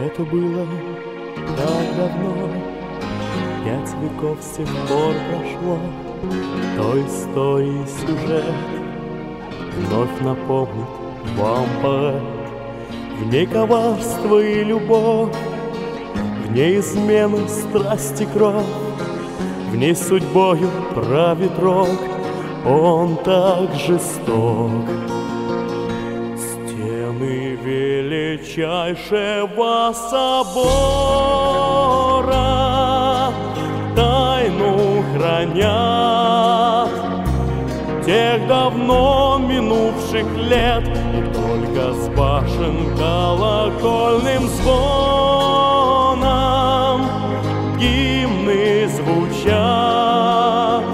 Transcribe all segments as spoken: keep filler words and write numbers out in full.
Это было так давно, пять веков с тех пор прошло. Той истории сюжет вновь напомнит вам поэт. В ней коварство и любовь, в ней измены, страсти, кровь, в ней судьбою правит рок, он так жесток. Стены величайшего собора тайну хранят тех давно минувших лет, и только с башен колокольным звоном гимны звучат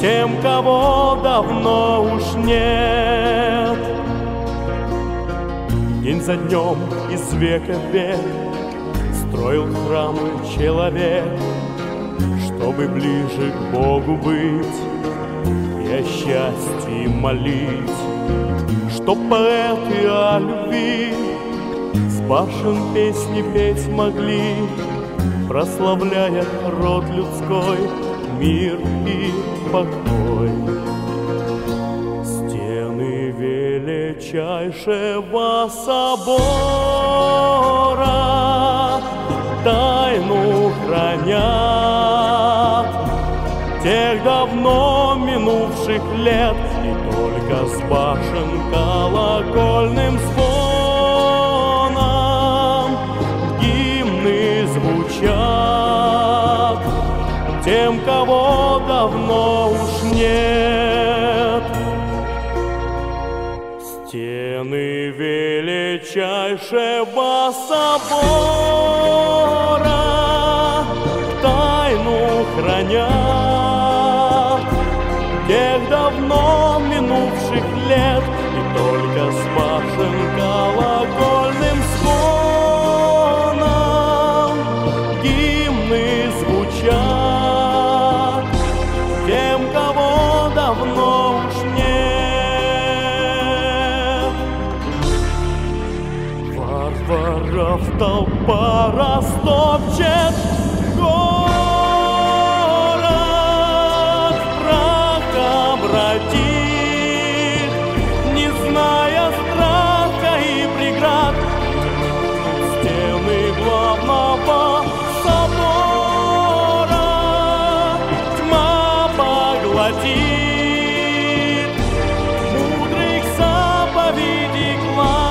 тем, кого давно уж нет. День за днем, из века в век строил храмы человек, чтобы ближе к Богу быть и о счастье молить, чтоб поэты о любви с башен песни петь могли, прославляя род людской, мир и покой. Стены величайшего собора тайну хранят тех давно минувших лет, и только с башен колокольным звоном гимны звучат тем, кого давно уж нет. Стены величайшего собора тайну хранят тех давно минувших лет, и только с башен колокольным звоном гимны звучат. Толпа растопчет город, прах обратит, не зная страха и преград. Стены главного собора тьма поглотит, мудрых заповедей глаз.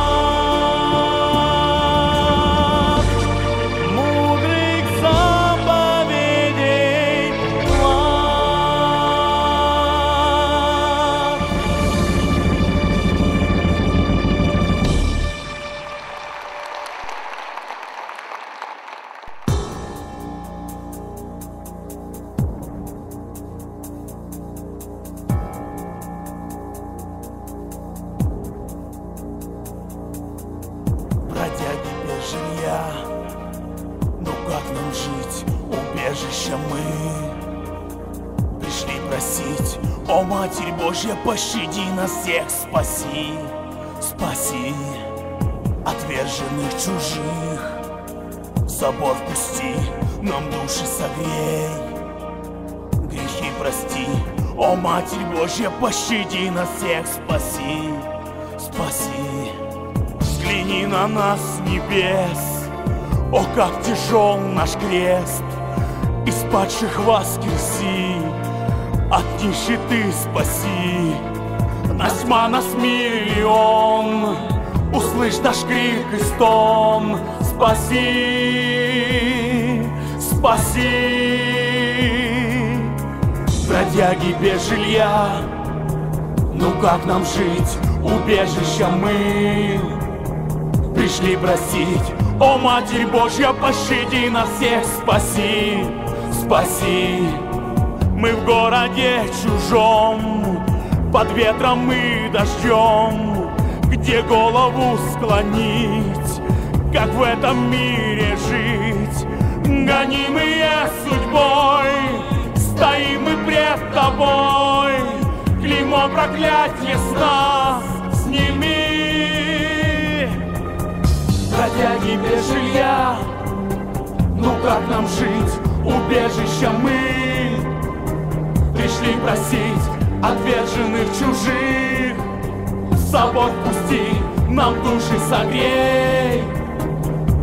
Пощади нас всех, спаси, спаси отверженных чужих. В собор впусти, нам души согрей, грехи прости, о Матерь Божья, пощади нас всех, спаси, спаси. Взгляни на нас с небес, о как тяжел наш крест, из падших воскреси, от нищеты спаси. Нас тьма, нас миллион, услышь наш крик и стон. Спаси, спаси. Бродяги без жилья, ну как нам жить, убежища мы пришли просить, о Матерь Божья, пощади нас всех, спаси, спаси. Мы в городе чужом, под ветром и дождем, где голову склонить, как в этом мире жить. Гонимые судьбой, стоим мы пред тобой, клеймо проклятье с нас сними. бродяги без жилья. Ну как нам жить, убежища мы? Пришли просить отверженных чужих. В собор пусти, нам души согрей,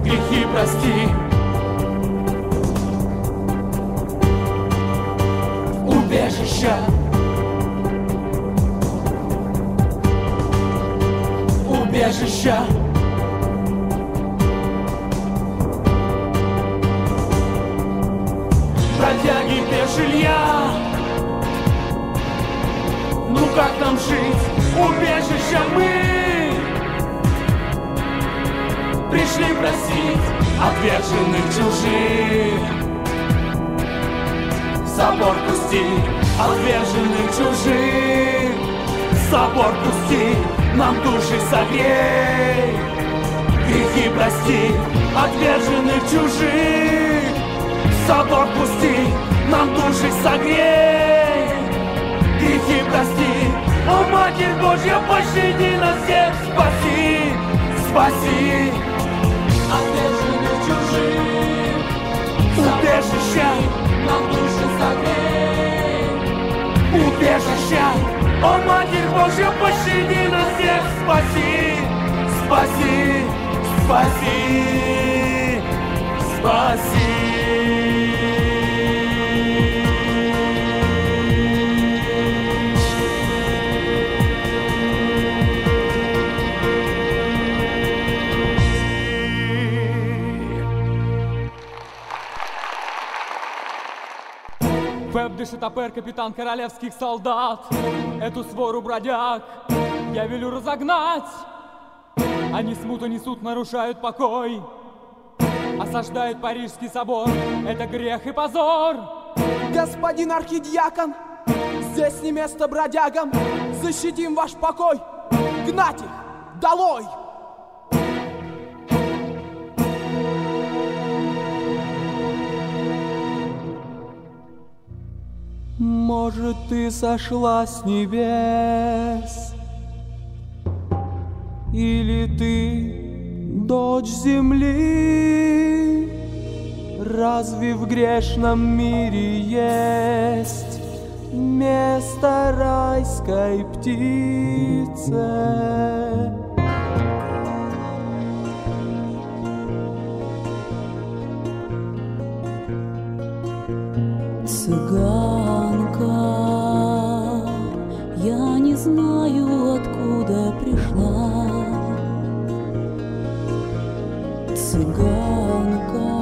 грехи прости. Убежища, убежища, бродяги без жилья. Ну как нам жить, убежища мы? Пришли просить отверженных чужих. Собор пусти, отверженных чужих. Собор пусти, нам души согрей, грехи прости, отверженных чужих. Собор пусти, нам души согрей, грехи прости. О, Матерь Божья, пощади нас всех, спаси, спаси. Отверженных чужих, убежища, нам души согрей, убежища. О, Матерь Божья, пощади нас всех, спаси, спаси, спаси, спаси. Веб дышит опер, капитан королевских солдат. Эту свору бродяг я велю разогнать. Они смуту несут, нарушают покой, осаждают Парижский собор. Это грех и позор. Господин архидиакон, здесь не место бродягам. Защитим ваш покой. Гнать их долой! Может, ты сошла с небес, или ты дочь земли? Разве в грешном мире есть место райской птице? Цыганка, я не знаю, откуда пришла. Цыганка,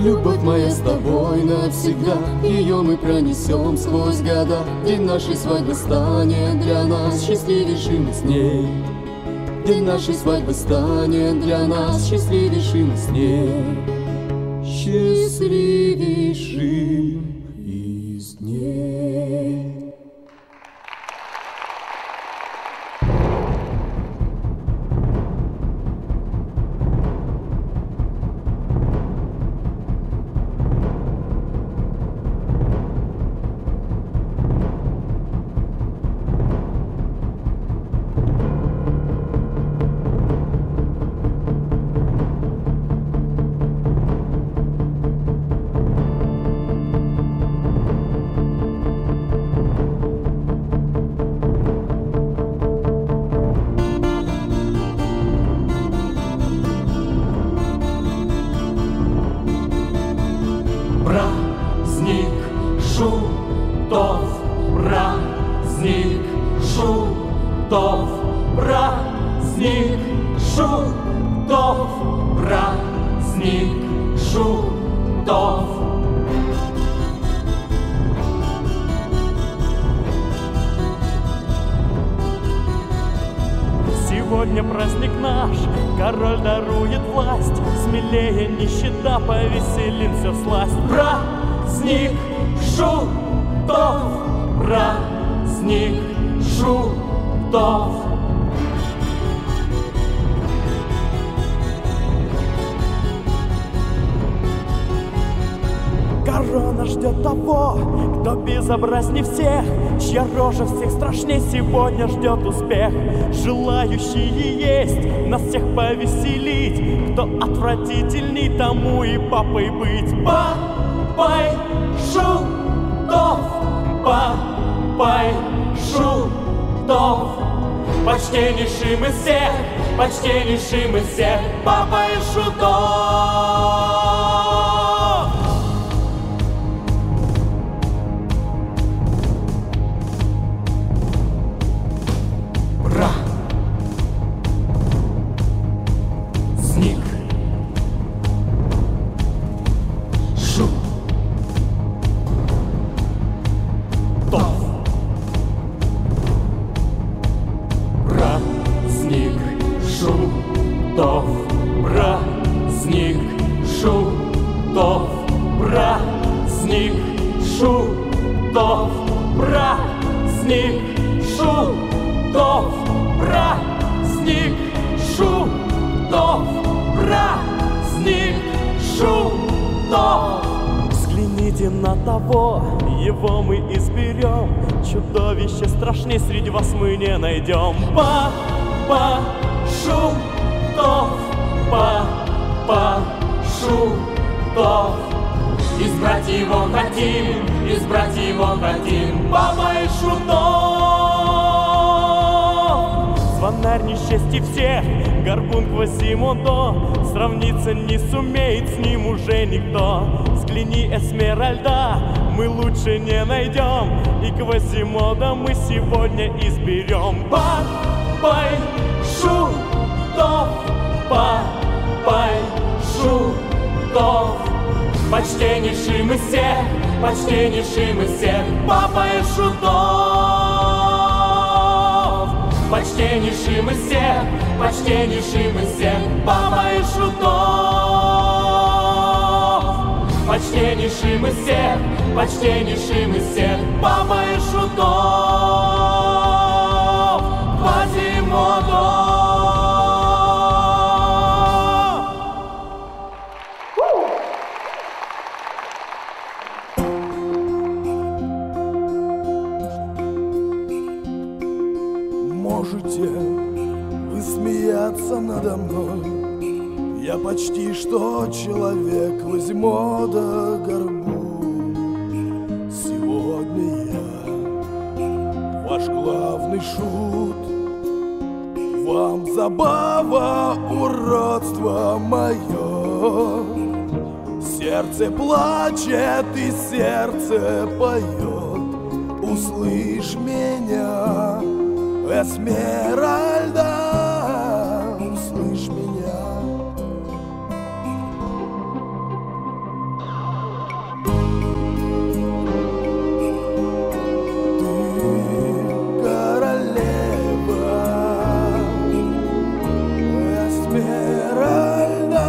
Любовь моя с тобой навсегда, ее мы пронесем сквозь года. День нашей свадьбы станет для нас счастливейшим из дней. День нашей свадьбы станет для нас счастливейшим из дней. Счастливейшим из дней. Безобразней всех, чья рожа всех страшней, сегодня ждет успех. Желающие есть, нас всех повеселить. Кто отвратительней, тому и папой быть. Папой шутов, папой шутов, почтеннейшим из всех, почтеннейшим из всех, папой шутов. Квазимодо сравниться не сумеет, с ним уже никто. Взгляни, Эсмеральда, мы лучше не найдем, и Квазимодо мы сегодня изберем. Папай шутов, папай шутов, почтеннейшим из всех, почтеннейшим из всех, папай шутов, почтеннейшим из всех, почтеннейшим из всех, папа и шутов. Почтеннейшим из всех, почтеннейшим из всех, папа и шутов. Квазимодо. смеется надо мной. Я почти что человек, Квазимодо Горбун. Сегодня я ваш главный шут. Вам забава, уродство мое. Сердце плачет и сердце поет. Услышь меня, Эсмеральда, услышь меня. Ты королева, Эсмеральда.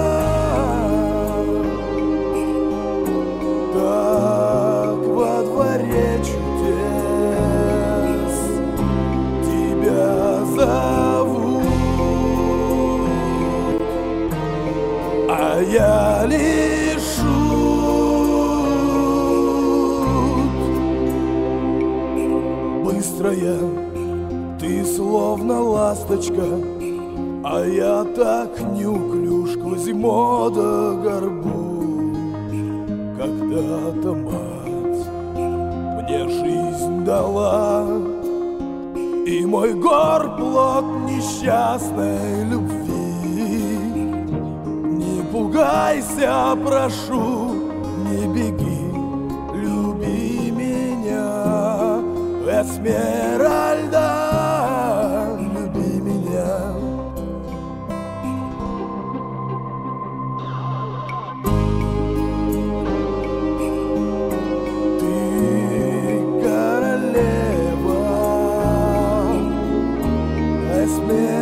А я лишь шут. Быстрая, ты словно ласточка, а я так неуклюж, Квазимодо Горбун. Когда-то мать мне жизнь дала, и мой гор плод несчастной любви. Пугайся, прошу, не беги, люби меня, Эсмеральда, люби меня. Ты королева, Эсмеральда.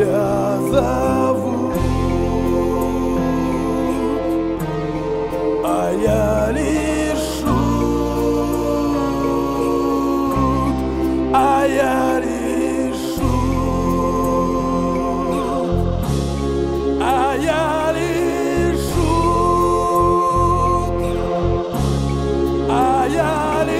Тебя зовут, а я лишь шут, а я лишь шут, а я лишь шут, а я лишь.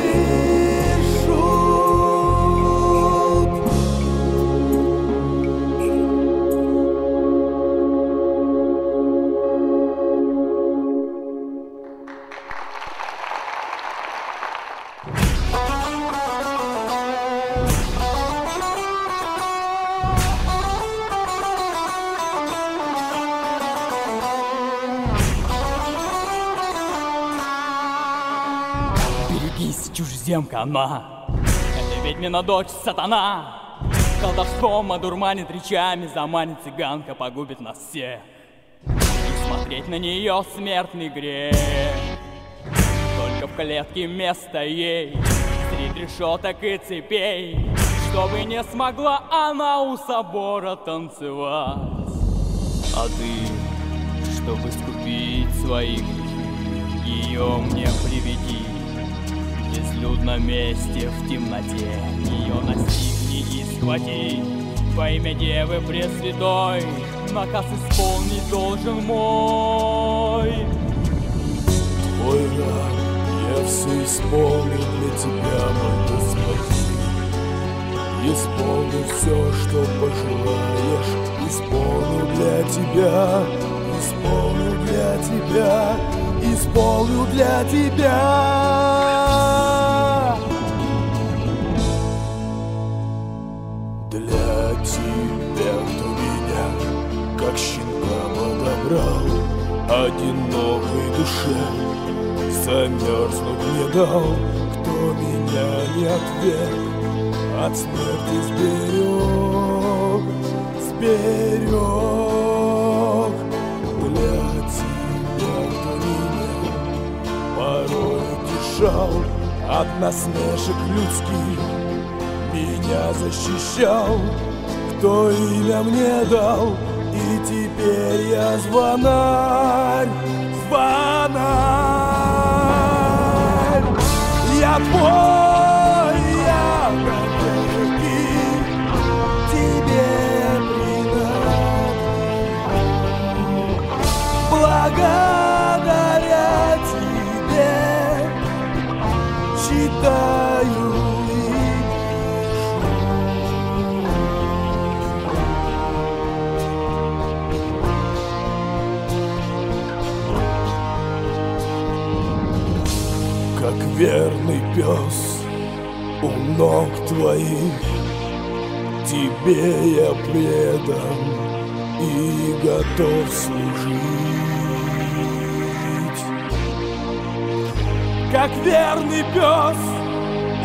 Чужеземка она, это ведьмина дочь сатана. Колдовством одурманит речами, заманит цыганка, погубит нас всех. И смотреть на нее смертный грех. Только в клетке место ей, среди решеток и цепей, чтобы не смогла она у собора танцевать. А ты, чтобы искупить свои грехи, ее мне приведи. Безлюдно месте в темноте ее настигни и схвати. Во имя Девы Пресвятой наказ исполнить должен мой. Твой раб, я все исполню для тебя, мой Господи. Исполню все, что пожелаешь, исполню для тебя, исполню для тебя, исполню для тебя. Для тебя ты меня, как щенка, подобрал, одинокой душе замерзнуть не дал. Кто меня не отверг, от смерти сберег, сберег. Для тебя ты меня порой держал, от насмешек людских меня защищал, кто имя мне дал, и теперь я звонарь, звонарь. Я твой, я навеки тебе предам, благодаря. как верный пес, у ног твоих тебе я предан и готов служить. Как верный пес,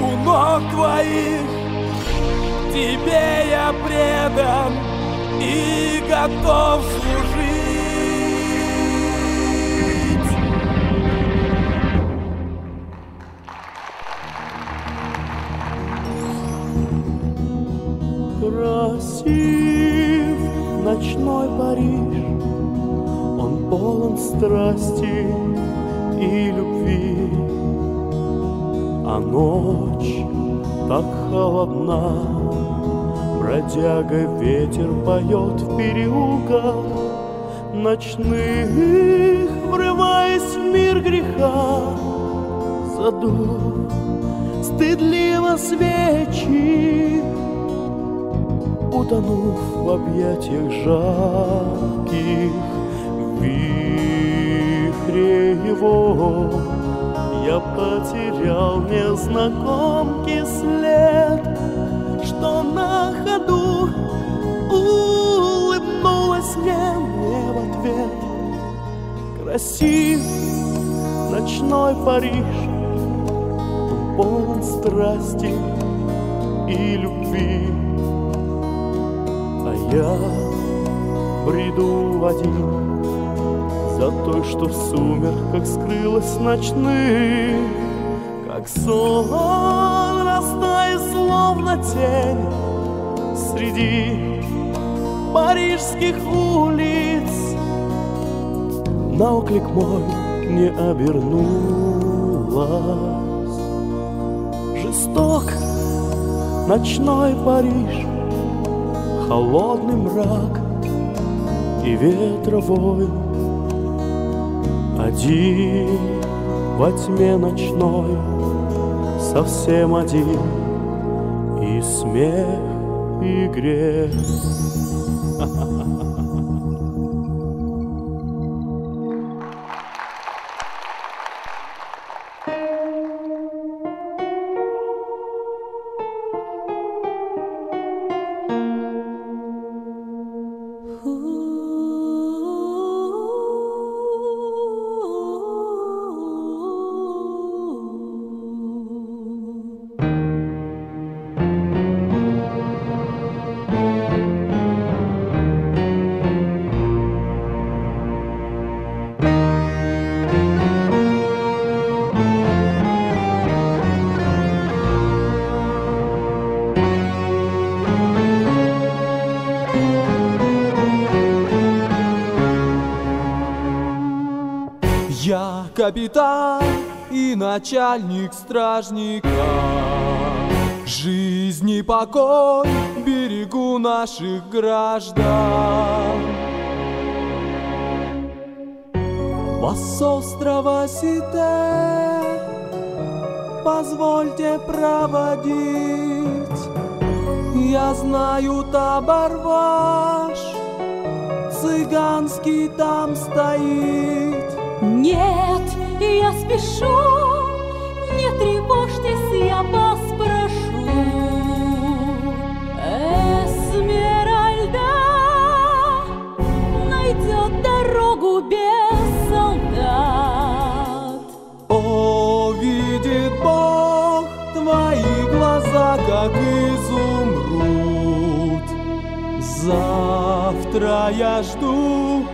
у ног твоих тебе я предан и готов служить. Красив ночной Париж, он полон страсти и любви, а ночь так холодна, бродяга ветер поет в переулках ночных, врываясь в мир греха, задув стыдливо свечи, утонув в объятиях жарких вихре его, я потерял незнакомки след, что на ходу улыбнулась мне в ответ. Красив ночной Париж, полон страсти и любви, я приду один за то, что в сумерках скрылась ночных, как сон растает словно тень среди парижских улиц. На оклик мой не обернулась. Жесток ночной Париж, холодный мрак и ветровой, один во тьме ночной, совсем один, и смех, и грех. Капитан и начальник стражника, жизнь и покой берегу наших граждан. Вас с острова Сите позвольте проводить, я знаю табор ваш, цыганский там стоит. Нет, я спешу, не тревожьтесь, я вас прошу. Эсмеральда найдет дорогу без солдат. О, видит Бог, твои глаза как изумруд. Завтра я жду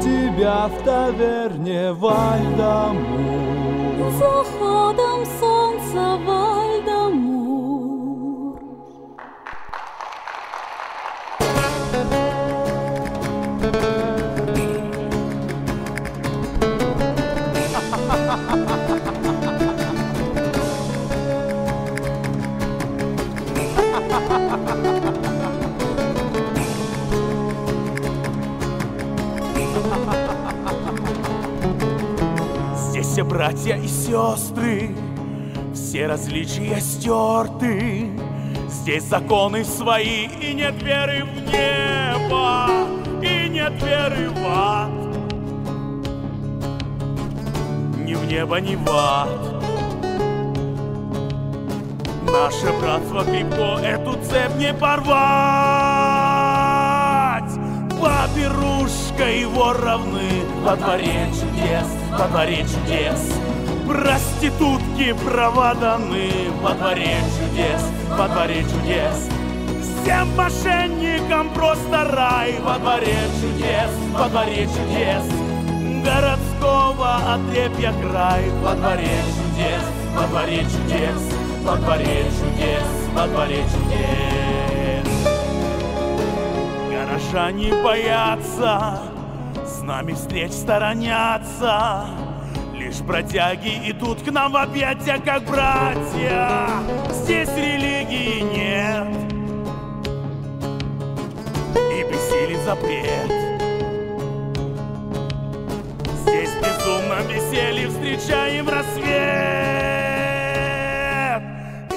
тебя в таверне Вальдамур. За ходом солнца Вальдамур. Все братья и сестры, все различия стерты, здесь законы свои, и нет веры в небо, и нет веры в ад. Не в неба ни в ад. Наше братство Пипо, эту цепь не порвать. Папирушка его равны во дворе чудес, во дворе чудес. Проститутки права даны во дворе чудес, во дворе чудес. Всем мошенникам просто рай во дворе чудес, во дворе чудес. Городского отрепья край во дворе чудес, во дворе чудес, во дворе чудес, во дворе чудес. Горожане боятся, с нами встреч сторонятся. Лишь бродяги идут к нам в объятия, как братья. Здесь религии нет и бессилен запрет. Здесь безумно веселье встречаем рассвет.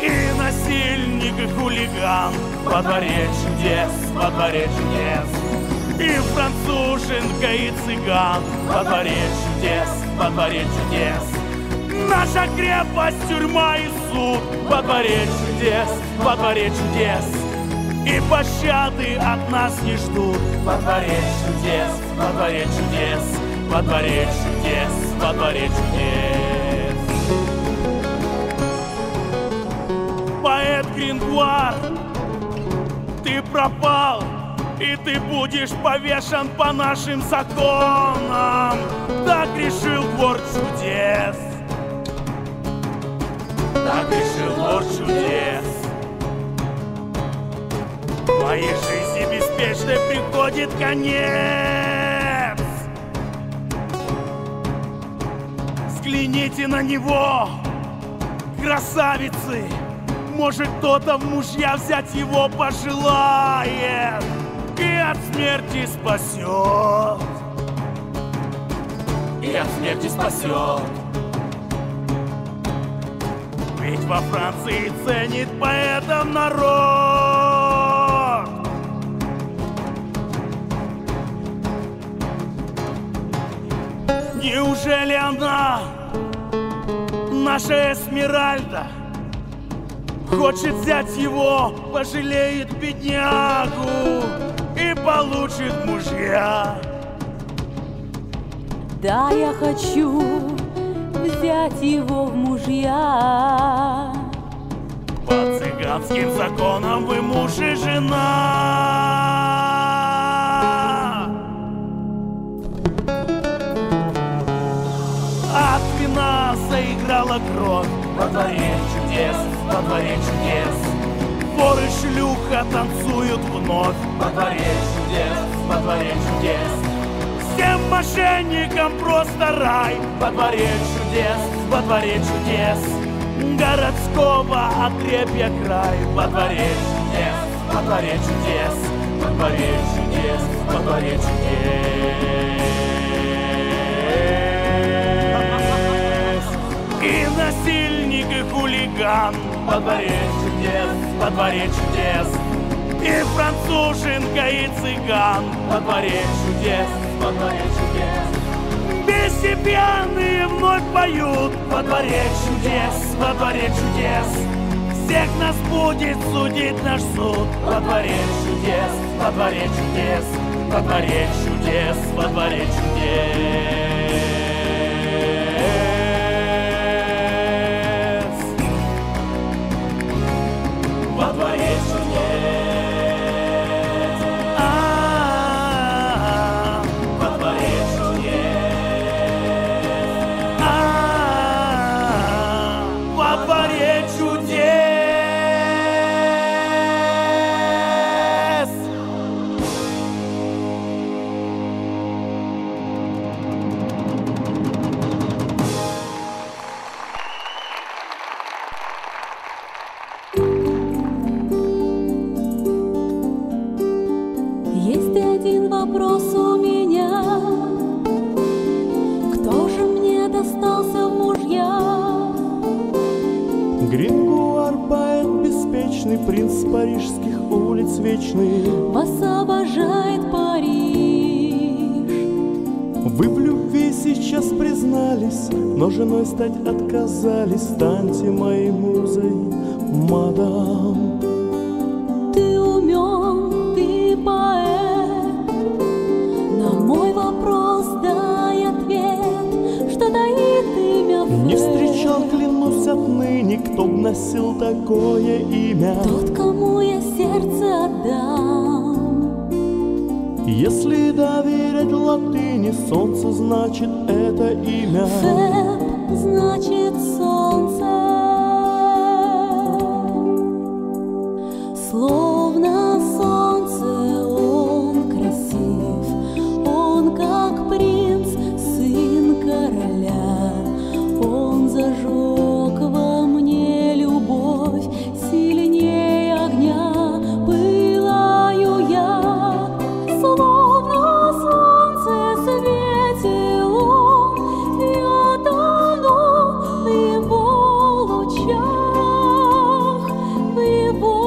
И насильник, и хулиган во дворе чудес, во дворе чудес. И француженка, и цыган во дворе чудес, во дворе чудес. Наша крепость, тюрьма и суд во дворе чудес, во дворе чудес. И пощады от нас не ждут во дворе чудес, во дворе чудес, во дворе чудес, во дворе чудес. Поэт Гренгуар, ты пропал, и ты будешь повешен по нашим законам. Так решил двор чудес, так решил двор чудес. Моей жизни беспечной приходит конец. Взгляните на него, красавицы. Может, кто-то в мужья взять его пожелает и от смерти спасет, и от смерти спасет. Ведь во Франции ценит поэтов народ. Неужели она, наша Эсмеральда, хочет взять его, пожалеет беднягу и получит мужья? Да, я хочу взять его в мужья. По цыганским законам вы муж и жена. От вина заиграла кровь во дворе чудес, во дворе чудес. Вор и шлюха танцуют вновь во дворе чудес, во дворе чудес. Всем мошенникам просто рай во дворе чудес, во дворе чудес. Городского отрепья край во дворе чудес, во дворе чудес, во дворе чудес, во дворе чудес. И насильник, и хулиган во дворе чудес, во дворе чудес. И француженка, и цыган во дворе чудес, во дворе чудес. Песни пьяные вновь поют во дворе чудес, во дворе чудес. Всех нас будет судить наш суд во дворе чудес, во дворе чудес, во дворе чудес, во дворе чудес. Во дворе чудес, а-а-а, во дворе чудес, а-а-а, во дворе принц парижских улиц вечный вас обожает Париж. Вы в любви сейчас сейчас признались, но женой стать отказались. Станьте моей музой, мадам. Ты умен, ты поэт. На мой вопрос дай ответ, что таит имя в. Не встречал, клянусь, отныне, кто б носил такое имя. Тот, кому я сердце отдам. Если доверять латыни солнце, значит это имя. Феб значит солнце. Словно солнце, он красив, он как принц, сын короля, он зажег во мне любовь сильнее огня, пылаю я. Словно солнце светил он, я тону в его лучах, в его.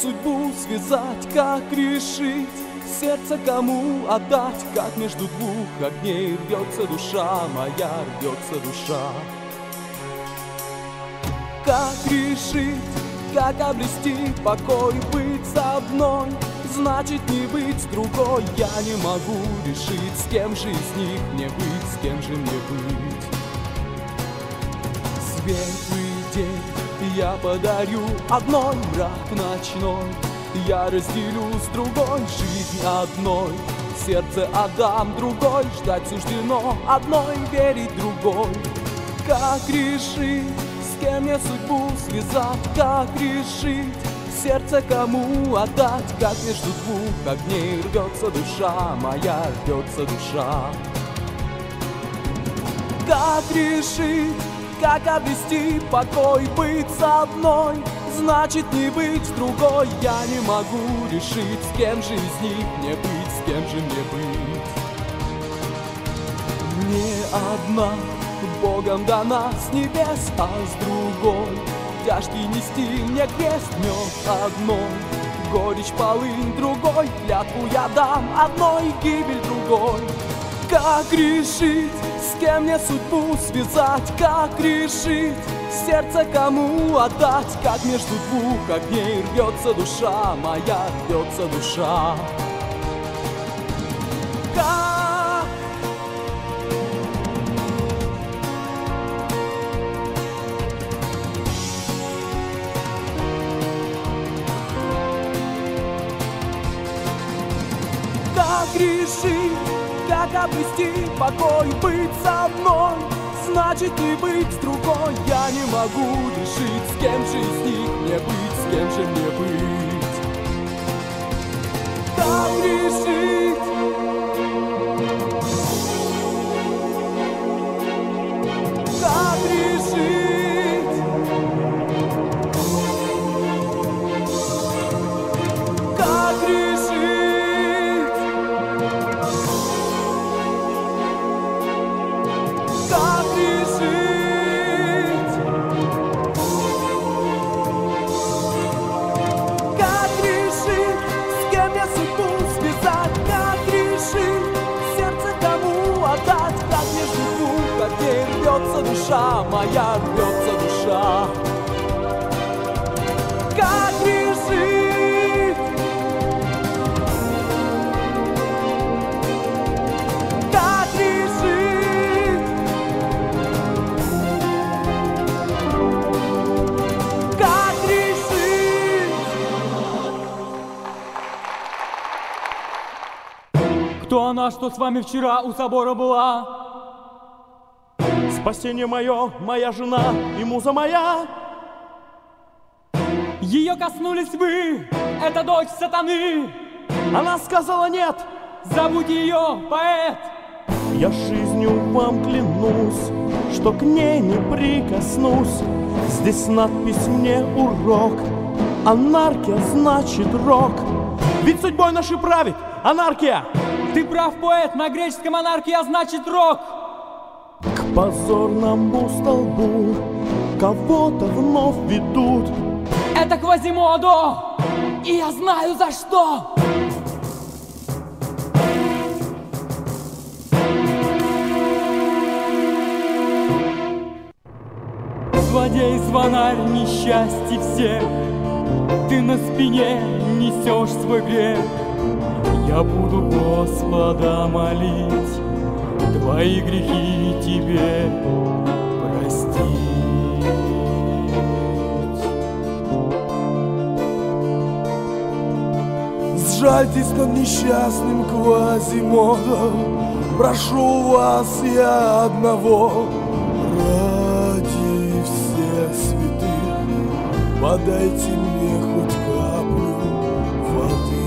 Судьбу связать, как решить, сердце кому отдать, как между двух огней рвется душа моя, рвется душа. Как решить, как обрести покой, быть со мной, значит не быть другой. Я не могу решить, с кем же из них мне быть, с кем же мне быть. Светлый день я подарю одной, мрак ночной я разделю с другой, жизнь одной сердце отдам другой, ждать суждено одной, верить другой. Как решить, с кем мне судьбу связать, как решить, сердце кому отдать, как между двух огней рвется душа моя, рвется душа. Как решить, как обрести покой, быть со мной, значит не быть другой. Я не могу решить, с кем же из них мне быть, с кем же мне быть. Не одна, Богом дана с небес, а с другой тяжкий нести мне крест, мед одной, горечь полынь другой, клятву я дам одной, гибель другой. Как решить, с кем мне судьбу связать, как решить, сердце кому отдать, как между двух огней рвется душа моя, рвется душа. Как? Как решить? Как обрести покой, быть со мной, значит не быть другой. Я не могу решить, с кем же из них мне быть, с кем же мне быть. Как решить? Как решить? Как решить? душа моя, бьется душа. Как бежит, как бежит, как бежит. Кто она, что с вами вчера у собора была? Спасение мое, моя жена и муза моя. Ее коснулись вы, это дочь сатаны. Она сказала нет, забудь ее, поэт. Я жизнью вам клянусь, что к ней не прикоснусь. Здесь надпись мне урок, анархия значит рок. Ведь судьбой нашей правит анархия. Ты прав, поэт, на греческом анархия значит рок. К позорному столбу кого-то вновь ведут. Это Квазимодо, и я знаю за что. Злодей, звонарь, несчастье всех, ты на спине несешь свой грех. Я буду Господа молить, твои грехи тебе простить. Сжальтесь над несчастным Квазимодо, прошу вас я одного. Ради всех святых подайте мне хоть каплю воды.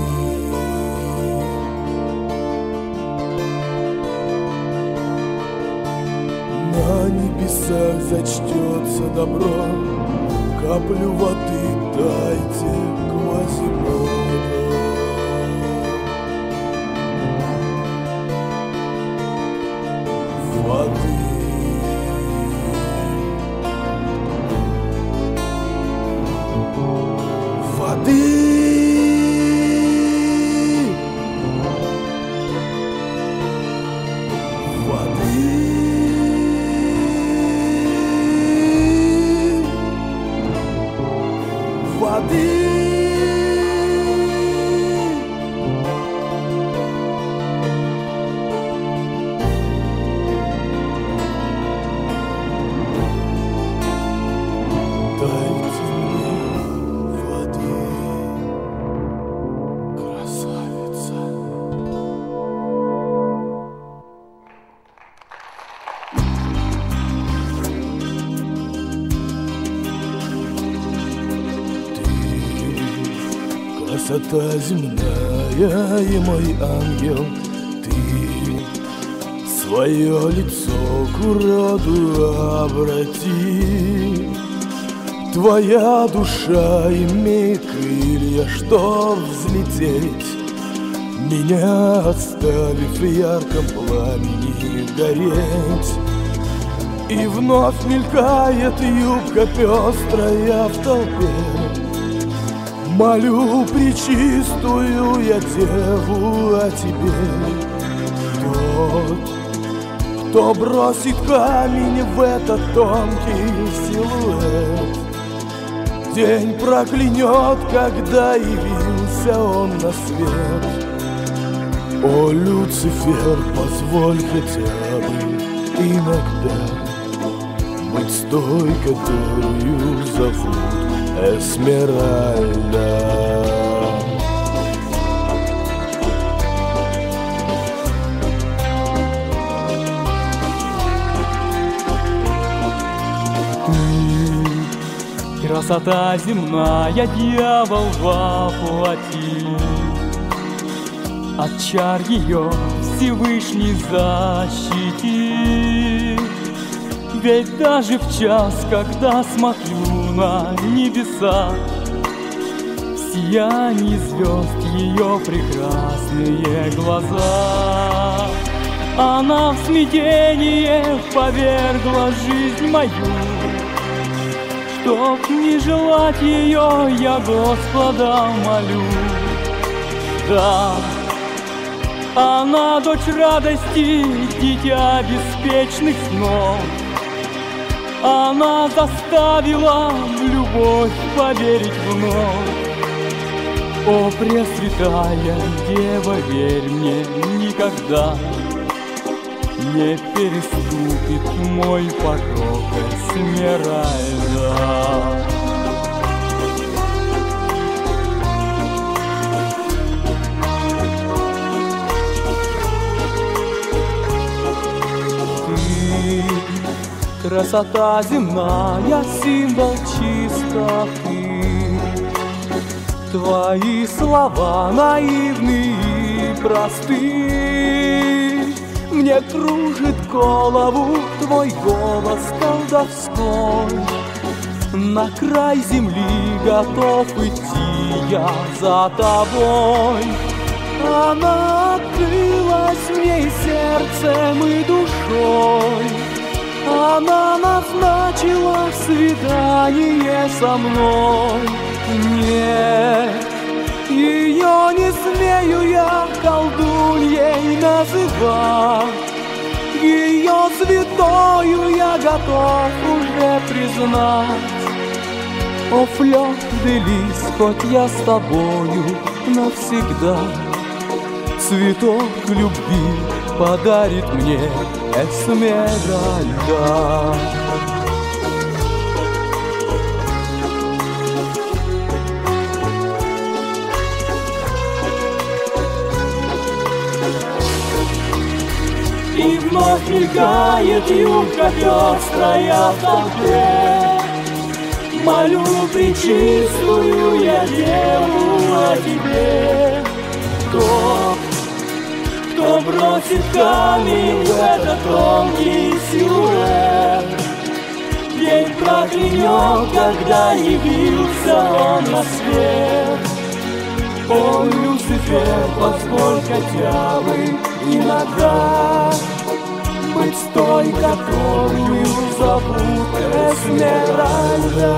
На небесах зачтется добро, каплю воды дайте Квазимодо. Воды. Красота земная и мой ангел, ты свое лицо к уроду обрати. Твоя душа имеет крылья, чтоб взлететь, меня оставив в ярком пламени гореть. И вновь мелькает юбка пестрая в толпе. Молю пречистую я Деву о тебе. Тот, кто бросит камень в этот тонкий силуэт, день проклянет, когда явился он на свет. О, Люцифер, позволь хотя бы иногда быть с той, которую зовут Эсмеральда. Ты, красота земная, дьявол во плоти, от чар ее Всевышний защити. Ведь даже в час, когда смотрю на небеса, в сиянии звезд ее прекрасные глаза, она в смятение повергла жизнь мою. Чтоб не желать ее, я Господа молю. Да, она дочь радости, дитя беспечных снов, она заставила любовь поверить вновь. О, Пресвятая Дева, верь мне, никогда не переступит мой порог Эсмеральда. Красота земная, символ чистоты. Твои слова наивные и просты. Мне кружит голову твой голос колдовской. На край земли готов идти я за тобой. Она открылась мне сердцем и душой. Она назначила свидание со мной. Нет, ее не смею я колдуньей называть. Ее святою я готов уже признать. О, Флёр де лис, хоть я с тобою навсегда, цветок любви подарит мне Эсмеральда. И вновь мелькает юбка пёстрая в толпе. Молю пречистую я Деву о тебе. Кто, кто бросит камень в этот тонкий силуэт, день проклянёт, когда явился он на свет. О, Люцифер, позволь хотя бы иногда быть с той, которую зовут Эсмеральда.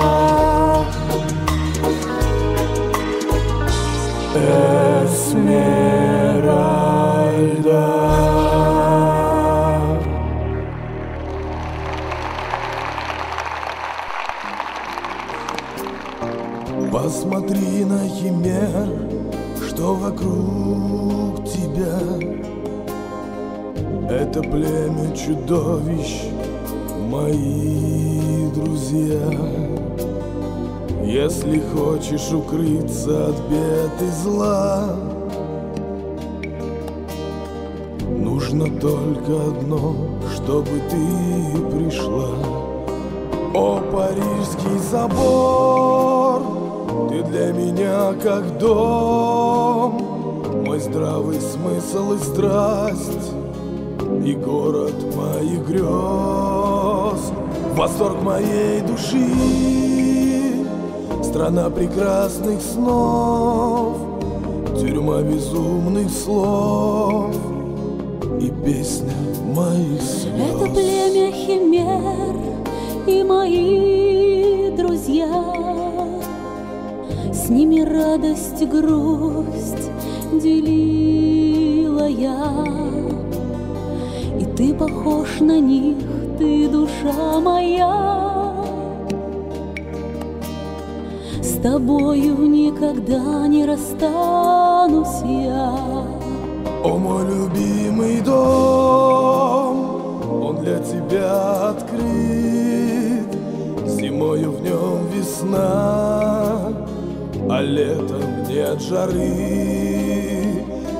Эсмеральда. Посмотри на химер, что вокруг тебя. Это племя чудовищ, мои друзья. Если хочешь укрыться от бед и зла, нужно только одно, чтобы ты пришла. О, Парижский собор, ты для меня как дом, мой здравый смысл и страсть, и город моих грез, восторг моей души. Страна прекрасных снов, тюрьма безумных слов и песня моих слез. Это племя химер и мои друзья. С ними радость и грусть делила я. И ты похож на них, ты душа моя. С тобою никогда не расстанусь я. О, мой любимый дом, он для тебя открыт. Зимою в нем весна, а летом нет жары.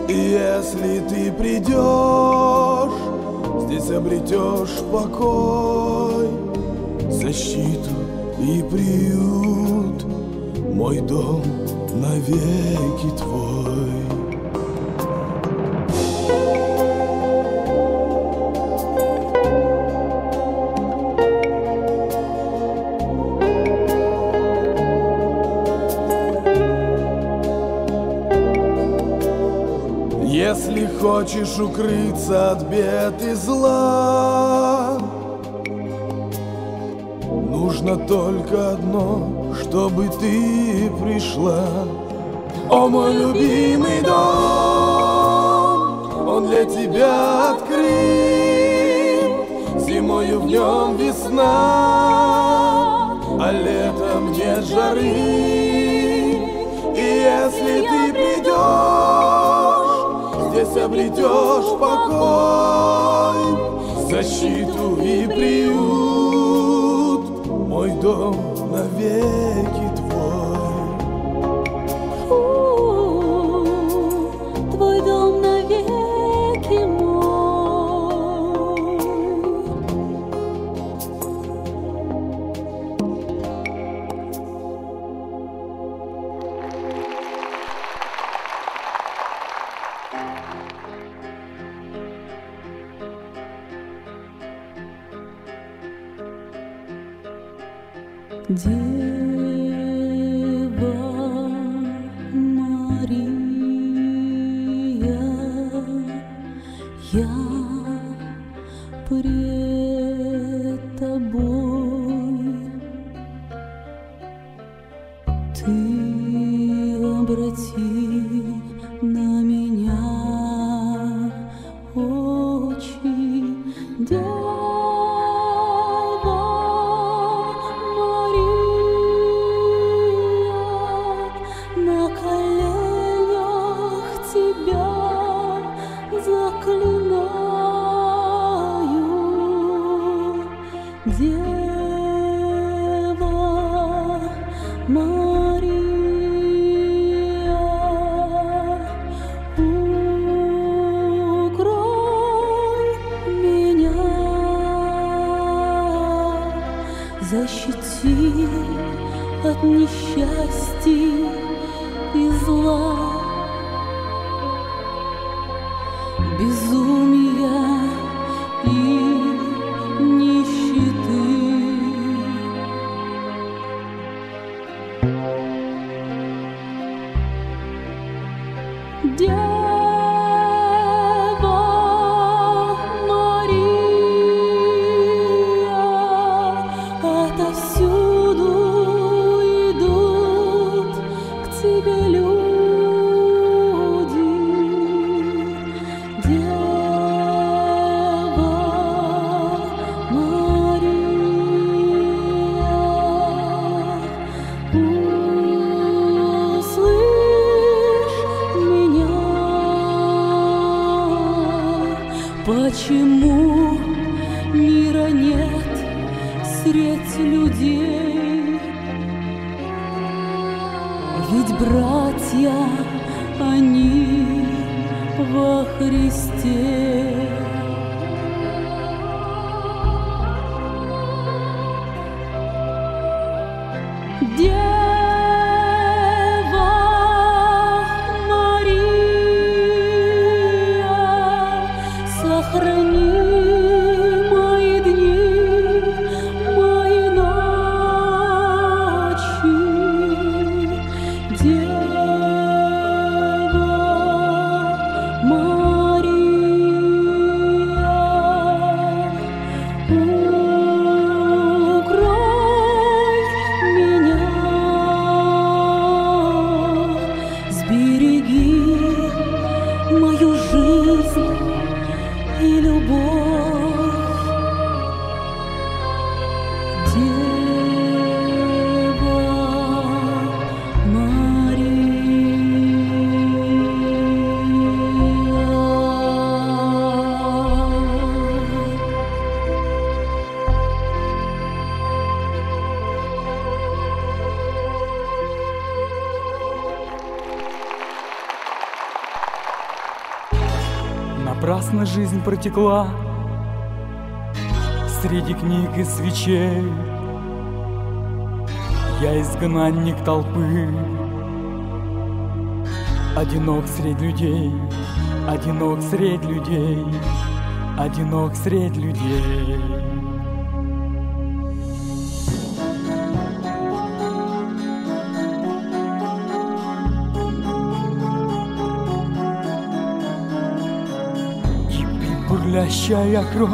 И если ты придешь, здесь обретешь покой, защиту и приют. Мой дом навеки твой. Если хочешь укрыться от бед и зла, нужно только одно, чтобы ты пришла. О, мой любимый дом, он для тебя открыт. Зимою в нем весна, а летом нет жары. И если ты придешь, здесь обретешь покой, защиту и приют, мой дом навеки твой. У-у-у, твой дом навеки мой. День. Почему мира нет средь людей? Ведь братья они во Христе. Напрасно жизнь протекла среди книг и свечей. Я изгнанник толпы, одинок средь людей, одинок средь людей, одинок средь людей. Бурлящая кровь,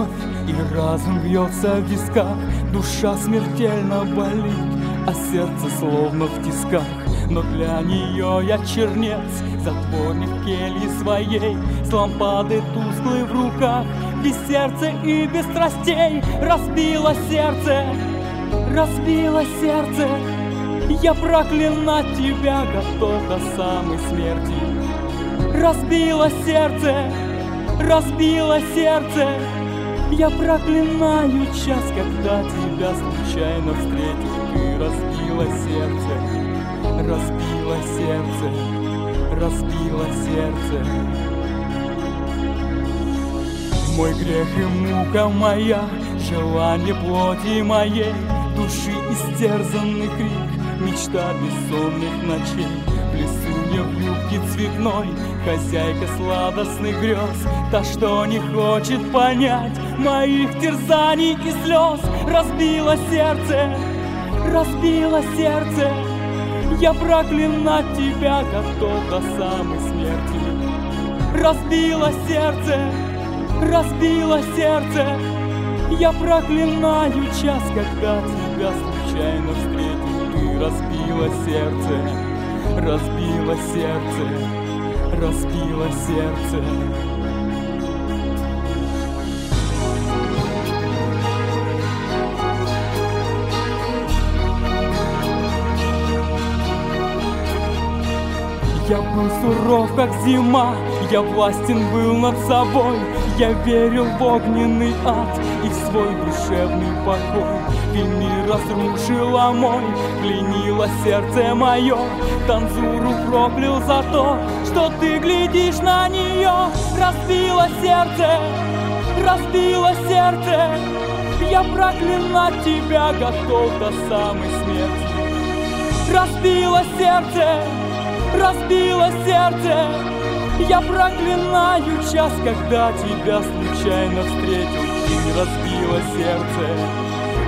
и разум бьется в висках, душа смертельно болит, а сердце словно в тисках. Но для нее я чернец, затворник в келье своей, с лампадой тусклой в руках, без сердца и без страстей. Разбило сердце, разбило сердце. Я проклинать тебя готов до самой смерти. Разбило сердце, разбило сердце. Я проклинаю час, когда тебя случайно встретил. Ты разбила сердце, разбила сердце, разбила сердце. Мой грех и мука моя, желание плоти моей, души истерзанный крик, мечта бессонных ночей. Плесунья в юбке цветной, хозяйка сладостных грез, та, что не хочет понять моих терзаний и слез. Разбила сердце, разбила сердце. Я проклинать тебя готов до самой смерти. Разбила сердце, разбила сердце. Я проклинаю час, когда тебя случайно встретил. Ты разбила сердце, разбила сердце, разбила сердце. Я был суров, как зима, я властен был над собой. Я верил в огненный ад и в свой душевный покой. Ты мир разрушила мой, пленила сердце мое. Танзуру проклял за то, что ты глядишь на нее. Разбила сердце, разбила сердце. Я проклинать тебя готов до самой смерти. Разбила сердце, разбила сердце. Я проклинаю час, когда тебя случайно встретил. Ты разбила сердце,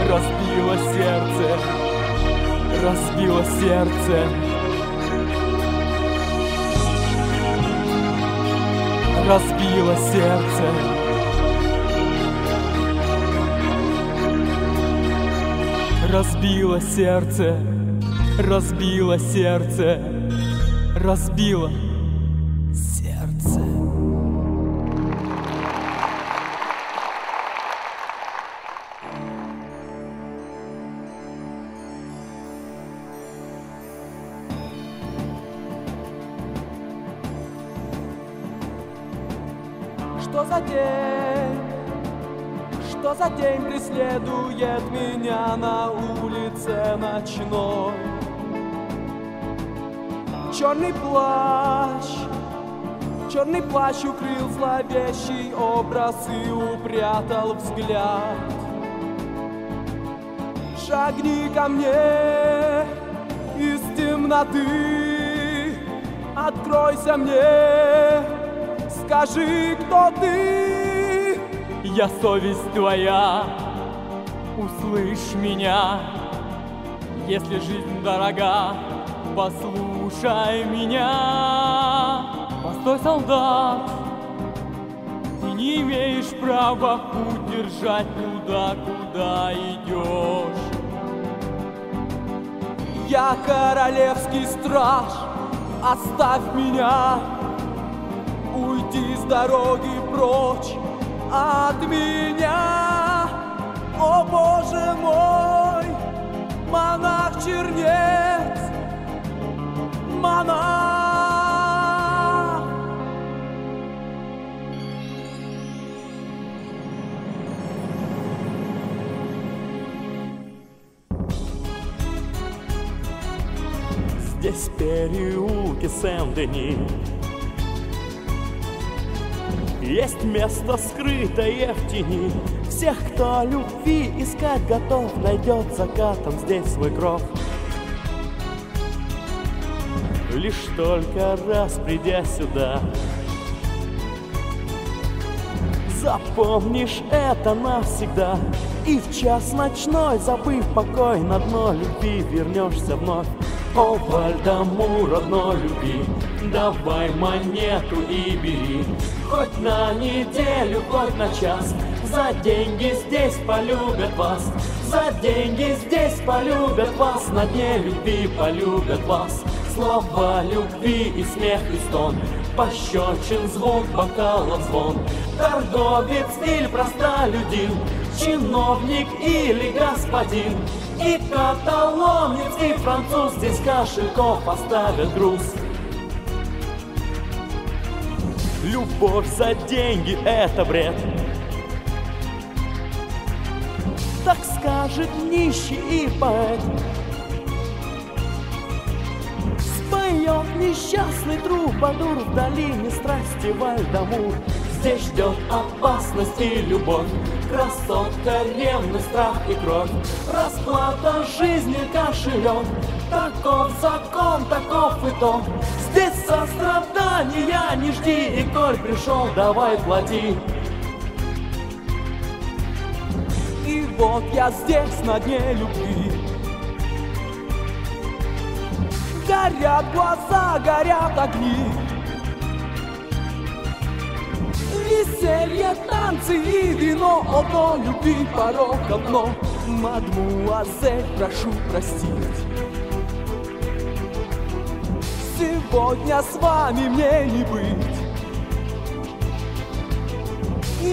разбила сердце, разбила сердце. Разбила сердце. Разбила сердце, разбила сердце, разбила. Преследует меня на улице ночной. Черный плащ, черный плащ укрыл зловещий образ и упрятал взгляд. Шагни ко мне из темноты, откройся мне, скажи, кто ты. Я совесть твоя. Услышь меня, если жизнь дорога, послушай меня. Постой, солдат, ты не имеешь права путь держать туда, куда идешь. Я королевский страж, оставь меня, уйди с дороги прочь от меня. О, Боже мой, монах-чернец, монах! Здесь переулки Сен-Дени, есть место, скрытое в тени. Всех, кто любви искать готов, найдет закатом здесь свой кров. Лишь только раз придя сюда, запомнишь это навсегда. И в час ночной, забыв покой, на дно любви вернешься вновь. О, Бальдамур, родно люби, давай монету и бери. Хоть на неделю, хоть на час, за деньги здесь полюбят вас. За деньги здесь полюбят вас, на дне любви полюбят вас. Слова любви и смех и стон, пощечин звук бокалов звон. Торговец или простолюдин, чиновник или господин, и каталонец, и француз, здесь кошельков поставят груз. Любовь за деньги – это бред. Так скажет нищий и поэт. Споет несчастный трубадур в долине страсти Вальдамур. Здесь ждет опасность и любовь, красотка, ревность, страх и кровь. Расплата жизни кошелек, таков закон, таков итог. Здесь сострадания не жди, и коль пришел, давай плати. И вот я здесь на дне любви. Горят глаза, горят огни. Веселье, танцы и вино, одно любви, порог одно. Мадмуазель, прошу простить. Сегодня с вами мне не быть.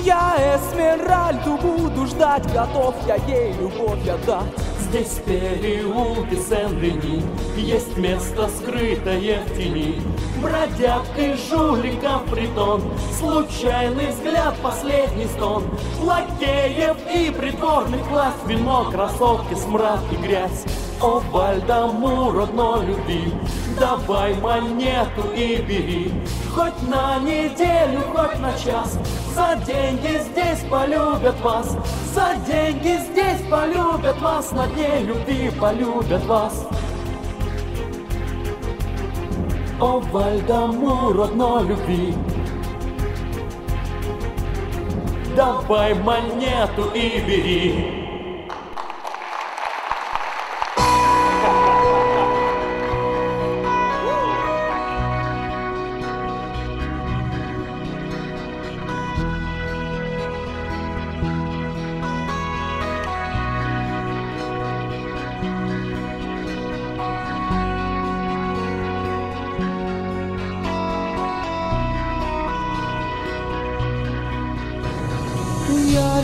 Я Эсмеральду буду ждать, готов я ей любовь отдать. Здесь в переулке Сен-Дени есть место, скрытое в тени. Бродяг и жуликов притон, случайный взгляд, последний стон. Лакеев и придворный класс, вино, кроссовки, смрад и грязь. О, Бальдамур, родной любви, давай монету и бери. Хоть на неделю, хоть на час, за деньги здесь полюбят вас. За деньги здесь полюбят вас, на дне любви полюбят вас. О, Вальдамур, родной любви, давай монету и бери.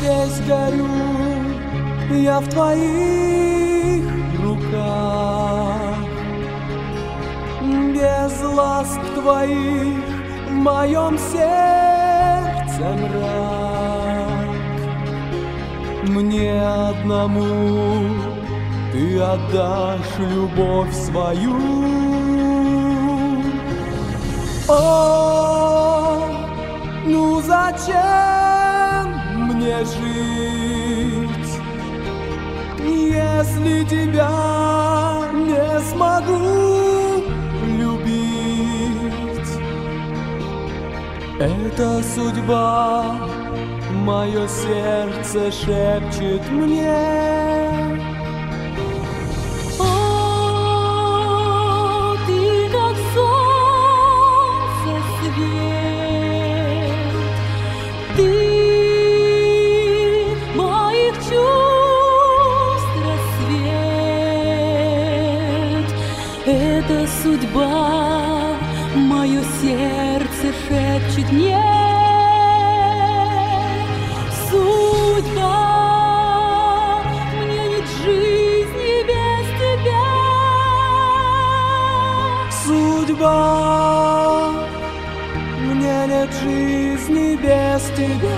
Весь горю, я в твоих руках, без ласк твоих в моем сердце мрак. Мне одному ты отдашь любовь свою. О, ну зачем мне жить, если тебя не смогу любить? Это судьба, мое сердце шепчет мне. О, ты как солнце свет, ты судьба, мое сердце шепчет мне. Судьба, мне нет жизни без тебя. Судьба, мне нет жизни без тебя.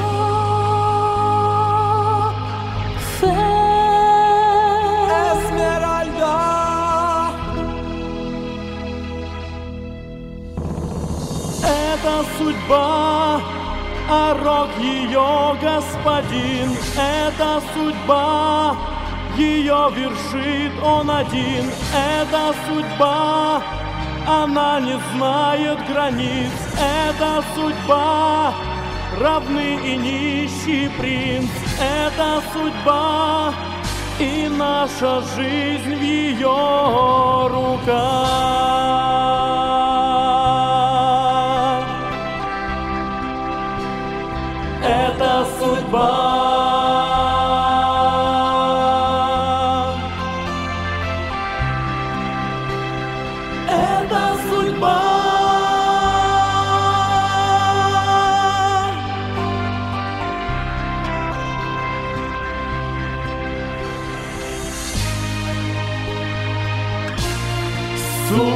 Это судьба, а рок ее господин. Это судьба, ее вершит он один. Это судьба, она не знает границ. Это судьба, равный и нищий принц. Это судьба, и наша жизнь в ее руках. Это судьба. Это судьба. Иисус.